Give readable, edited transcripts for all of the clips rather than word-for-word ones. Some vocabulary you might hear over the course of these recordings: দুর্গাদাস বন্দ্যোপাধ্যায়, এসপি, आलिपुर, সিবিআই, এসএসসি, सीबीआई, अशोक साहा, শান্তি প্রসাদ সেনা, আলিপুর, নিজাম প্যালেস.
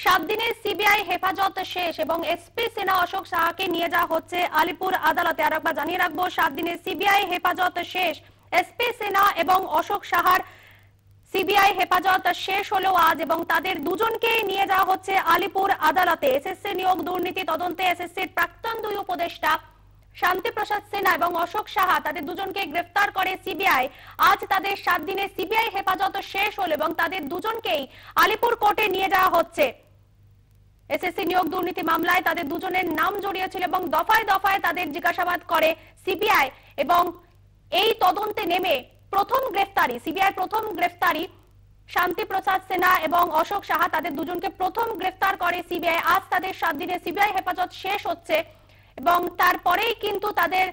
7 दिन सीबीआई हेफाजत शेष और एसपी सेना अशोक साहा के निये जावा होच्छे आलिपुर आदालते। आर एकबार जानिये राखबो 7 दिन सीबीआई हेफाजत शेष एसपी सेना और अशोक साहार सीबीआई हेफाजत शेष हलो आज और तादेर दुजोनके निये जावा होच्छे आलिपुर आदालते। एसएससी नियोग दुर्नीति तदन्ते एसएससीर प्राक्तन दुई उपदेष्टा शांति प्रसाद सेना और अशोक साहा तादेर दुजोनके ग्रेफतार करे सीबीआई। आज तादेर 7 दिन सीबीआई हेफाजत शेष हलो और तादेर दुजोनकेई आलिपुर कोर्टे निये जावा होच्छे। एसएससी नियोग दुर्नीति मामलाय तादेर दुजोनेर नाम जड़िये छिलो और दफाय दफाय तादेर जिज्ञासाबाद करे सीबीआई और एई तदन्ते नेमे प्रथम ग्रेफतारी सीबीआई प्रथम ग्रेफतारी शांति प्रसाद सेना और अशोक साहा तादेर दुजोनके प्रथम ग्रेफतार करे सीबीआई। आज तादेर 7 दिन सीबीआई हेफाजत शेष होच्छे এবং তারপরেই কিন্তু তাদের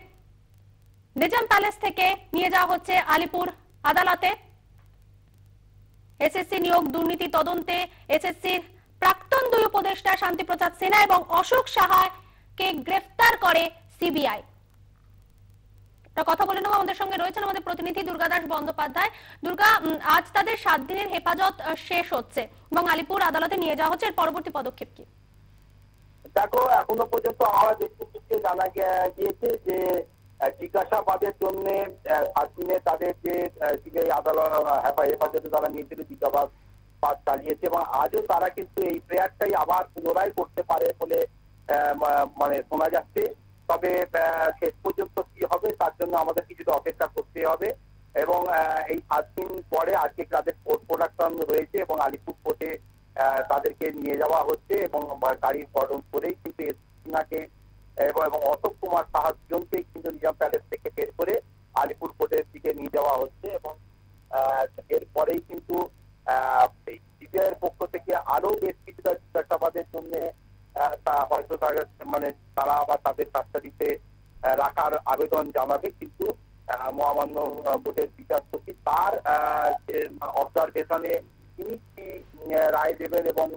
নিজাম প্যালেস থেকে নিয়ে যাওয়া হচ্ছে আলিপুর আদালতে। এসএসসি নিয়োগ দুর্নীতি তদন্তে এসএসসির প্রাক্তন দুই উপদেষ্টা শান্তি প্রসাদ সেনা এবং অশোক সাহাকে গ্রেফতার করে সিবিআই। কথা বলে নেব, আমাদের সঙ্গে রয়েছেন আমাদের প্রতিনিধি দুর্গাদাস বন্দ্যোপাধ্যায়। দুর্গা, আজ তাদের 7 দিনের হেফাজত শেষ হচ্ছে এবং আলিপুর আদালতে নিয়ে যাওয়া হচ্ছে, এর পরবর্তী পদক্ষেপ কি? দেখো, এখনো পর্যন্ত আমার ব্যক্তিকে জানা গিয়েছে যে জিজ্ঞাসাবাদের জন্য 7 দিনে তাদের যে সিবিআই আদালত হেফাজতে তারা নিজেদের জিজ্ঞাসাবাদ চালিয়েছে এবং আজও তারা কিন্তু এই প্রেয়ারটাই আবার পুনরায় করতে পারে বলে মানে শোনা যাচ্ছে। তবে শেষ পর্যন্ত কি হবে তার জন্য আমাদের কিছুটা অপেক্ষা করতে হবে এবং এই 7 দিন পরে আজকে তাদের কোর্ট প্রোডাকশন রয়েছে এবং আলিপুর কোর্টে তাদেরকে নিয়ে যাওয়া হচ্ছে এবং গাড়ির বর্ডন করেই কিন্তু এসনাকে এবং অশোক কুমার সাহায্যকে কিন্তু নিজাম প্যালেস থেকে বের করে আলিপুর কোর্টের দিকে নিয়ে যাওয়া হচ্ছে এবং এরপরেই কিন্তু সিবিআইয়ের পক্ষ থেকে আরো বেশ কিছুটা জিজ্ঞাসাবাদের জন্য হয়তো তাদের মানে তারা আবার তাদের কাস্টাডিতে রাখার আবেদন জানাবে। কিন্তু মহামান্য কোর্টের বিচারপতি তার অবজারভেশনে তিনি কি রায় দেবেন এবং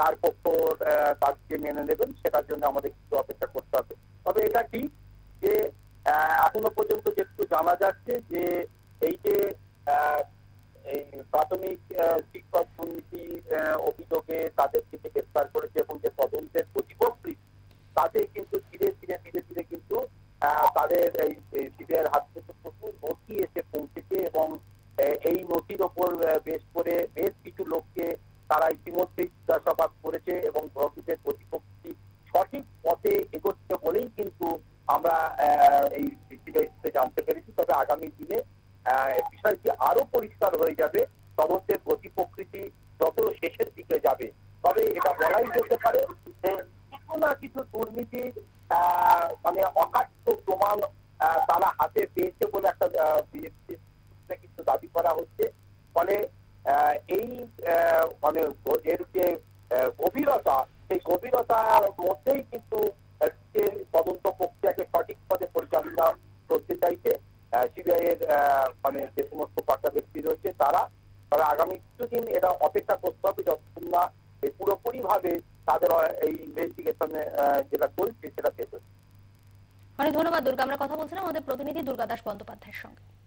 তার পক্ষ তাকে মেনে নেবেন সেটার জন্য আমাদের কিছু অপেক্ষা করতে হবে। তবে এটা ঠিক যে এখনো পর্যন্ত যেটুকু জানা যাচ্ছে যে এই যে প্রাথমিক শিক্ষক দুর্নীতি অভিযোগে তাদেরকে গ্রেফতার করেছে এবং যে তদন্তের প্রতিপক্ষী তাদের কিন্তু ধীরে ধীরে ধীরে ধীরে কিন্তু তাদের এই সিবিআইয়ের হাত থেকে প্রচুর নথি এসে পৌঁছেছে এবং এই নথির ওপর বেশ করে বেশ কিছু লোককে তারা ইতিমধ্যেই জিজ্ঞাসাবাদ করেছে এবং তদন্তের প্রতিপক্ষটি সঠিক পথে এগোচ্ছে বলেই কিন্তু আমরা এই বিষয়টিতে জানতে পেরেছি। তবে আগামী দিনে বিষয়টি আরো পরিষ্কার হয়ে যাবে তদন্তের প্রতিপক্ষটি যত শেষের দিকে যাবে। তবে এটা বলাই যেতে পারে যে কিছু না কিছু দুর্নীতির মানে অকাট্য প্রমাণ তারা হাতে পেয়েছে বলে একটা কিন্তু দাবি করা হচ্ছে। ফলে এই মানে এর যে গভীরতা সেই গভীরতার মধ্যেই কিন্তু তদন্ত প্রক্রিয়াকে সঠিক পথে পরিচালনা করতে চাইছে সিবিআই এর মানে যে সমস্ত কর্তা ব্যক্তি রয়েছে তারা। তবে আগামী কিছুদিন এটা অপেক্ষা করতে হবে যতক্ষণ না পুরোপুরি ভাবে তাদের এই ইনভেস্টিগেশনে যেটা চলছে সেটা পেতে। অনেক ধন্যবাদ দুর্গা। আমরা কথা বলছিলাম আমাদের প্রতিনিধি দুর্গাদাস বন্দ্যোপাধ্যায়ের সঙ্গে।